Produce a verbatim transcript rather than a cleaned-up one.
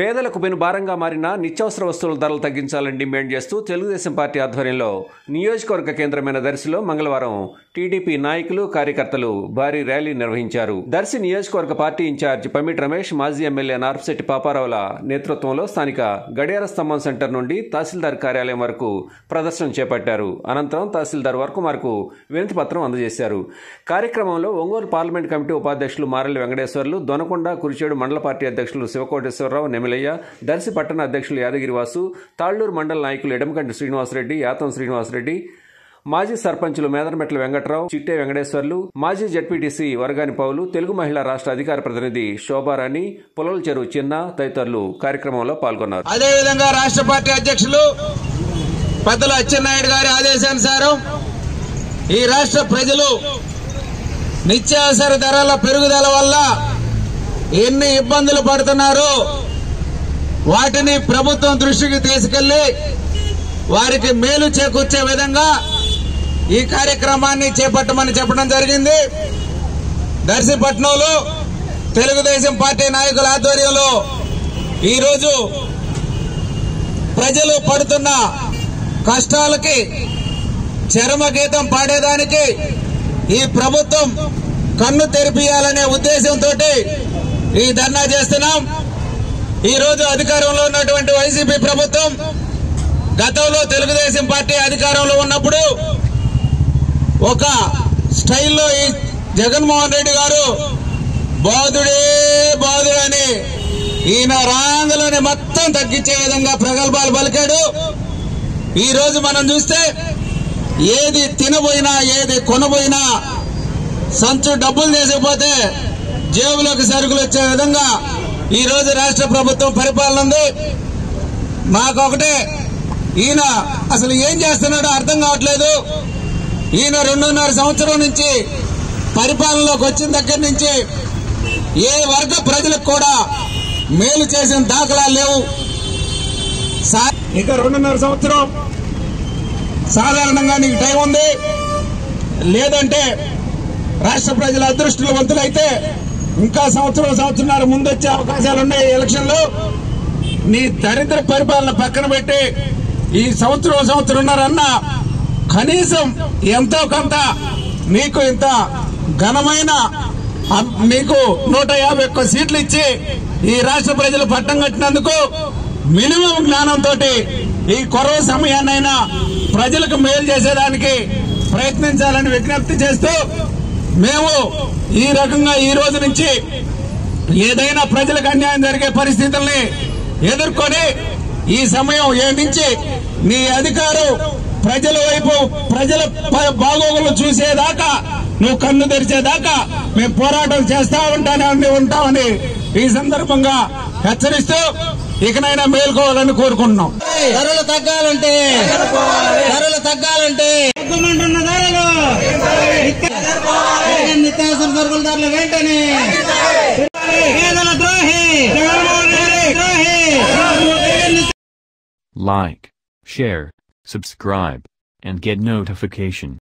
పేదలకు పెనుభారంగా మారిన నిత్యావసర వస్తువుల ధరలు తగ్గించాలని డిమాండ్ చేస్తూ తెలుగుదేశం పార్టీ ఆధ్వర్యంలో నియోజకవర్గ కేంద్రమైన దర్శిలో మంగళవారం టీడీపీ నాయకులు కార్యకర్తలు భారీ ర్యాలీ నిర్వహించారు. దర్శి నియోజకవర్గ పార్టీ ఇన్ఛార్జ్ పమిట్ రమేష్, మాజీ ఎమ్మెల్యే నార్పశెట్టి పాపారావుల నేతృత్వంలో స్థానిక గడియార స్తంభం సెంటర్ నుండి తహసీల్దార్ కార్యాలయం వరకు ప్రదర్శన చేపట్టారు. అనంతరం తహసీల్దార్ వర్కుమార్కు వినతి పత్రం అందజేశారు. కార్యక్రమంలో ఒంగోలు పార్లమెంట్ కమిటీ ఉపాధ్యక్షులు మారెల్లి వెంకటేశ్వర్లు, దొనకొండ కురిచేడు మండల పార్టీ అధ్యక్షులు శివకోటేశ్వరరావు, నెమలయ్య, దర్శి పట్టణ అధ్యక్షులు యాదగిరి వాసు, తాళ్లూరు మండల నాయకులు ఎడమకంటి శ్రీనివాసరెడ్డి, యాతం శ్రీనివాసరెడ్డి, మాజీ సర్పంచులు మేదరమెట్ల వెంకట్రావు, చిట్టే వెంకటేశ్వర్లు, మాజీ జెడ్పీటీసీ వరగాని పౌలు, తెలుగు మహిళా రాష్ట్ర అధికార ప్రతినిధి శోభారాణి, పొలల చెరువు చిన్న తదితరులు కార్యక్రమంలో పాల్గొన్నారు. అదేవిధంగా రాష్ట్ర పార్టీ అధ్యక్షులు పెద్దల అచ్చెన్నాయుడు గారి ఆదేశానుసారం ఈ రాష్ట్ర ప్రజలు నిత్యావసర ధరల పెరుగుదల వల్ల ఎన్ని ఇబ్బందులు పడుతున్నారో వాటిని ప్రభుత్వం దృష్టికి తీసుకెళ్లి వారికి మేలు చేకూర్చే విధంగా ఈ కార్యక్రమాన్ని చేపట్టమని చెప్పడం జరిగింది. దర్శిపట్నంలో తెలుగుదేశం పార్టీ నాయకుల ఆధ్వర్యంలో ఈరోజు ప్రజలు పడుతున్న కష్టాలకి చరమగీతం పాడేదానికి ఈ ప్రభుత్వం కన్ను తెరిపియాలనే ఉద్దేశంతో ఈ ధర్నా చేస్తున్నాం. ఈరోజు అధికారంలో ఉన్నటువంటి వైసీపీ ప్రభుత్వం గతంలో తెలుగుదేశం పార్టీ అధికారంలో ఉన్నప్పుడు ఒక స్టైల్లో ఈ జగన్మోహన్ రెడ్డి గారు బాధుడే బాధుడు అని ఈయన రాంగలోనే మొత్తం తగ్గించే విధంగా ప్రగల్భాలు పలికాడు. ఈరోజు మనం చూస్తే ఏది తినబోయినా ఏది కొనబోయినా సంచు డబ్బులు తీసుకుపోతే జేబులోకి సరుకులు వచ్చే విధంగా ఈ రోజు రాష్ట్ర ప్రభుత్వం పరిపాలన ఉంది. మాకొకటే ఈయన అసలు ఏం చేస్తున్నాడో అర్థం కావట్లేదు. ఈయన రెండున్నర సంవత్సరం నుంచి పరిపాలనలోకి వచ్చిన దగ్గర నుంచి ఏ వర్గ ప్రజలకు కూడా మేలు చేసిన దాఖలాలు లేవు. ఇక రెండున్నర సంవత్సరం సాధారణంగా నీకు టైం ఉంది, లేదంటే రాష్ట్ర ప్రజల అదృష్టంలో వంతులైతే ఇంకా సంవత్సరం సంవత్సరాలు ముందొచ్చే అవకాశాలున్నాయి. ఎలక్షన్లో నీ దరిద్ర పరిపాలన పక్కన పెట్టి ఈ సంవత్సరం సంవత్సరంన్నరన్న కనీసం ఎంతో కొంత మీకు ఇంత ఘనమైన మీకు నూట యాభై ఒక్క సీట్లు ఇచ్చి ఈ రాష్ట్ర ప్రజలు పట్టం కట్టినందుకు మినిమం జ్ఞానంతో ఈ కొరవ సమయాన్నైనా ప్రజలకు మేలు చేసేదానికి ప్రయత్నించాలని విజ్ఞప్తి చేస్తూ మేము ఈ రకంగా ఈ రోజు నుంచి ఏదైనా ప్రజలకు అన్యాయం జరిగే పరిస్థితుల్ని ఎదుర్కొని ఈ సమయం ఏ నుంచి నీ అధికారం ప్రజల వైపు ప్రజల బాగోగులు చూసేదాకా నువ్వు కన్ను తెరిచేదాకా మేము పోరాటం చేస్తా ఉంటానే ఉంటామని ఈ సందర్భంగా హెచ్చరిస్తూ ఇకనైనా మేల్కోవాలని కోరుకుంటున్నాం. ధరలు తగ్గాలంటే ధరలు తగ్గాలంటే నిత్యావసర సరుకుల ధరలు వెంటనే పేదల ద్రోహి జగన్మోహన్ రెడ్డి ద్రోహి. Like, share, subscribe, and get notification.